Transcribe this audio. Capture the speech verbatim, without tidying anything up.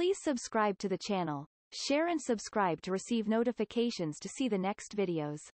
Please subscribe to the channel, share and subscribe to receive notifications to see the next videos.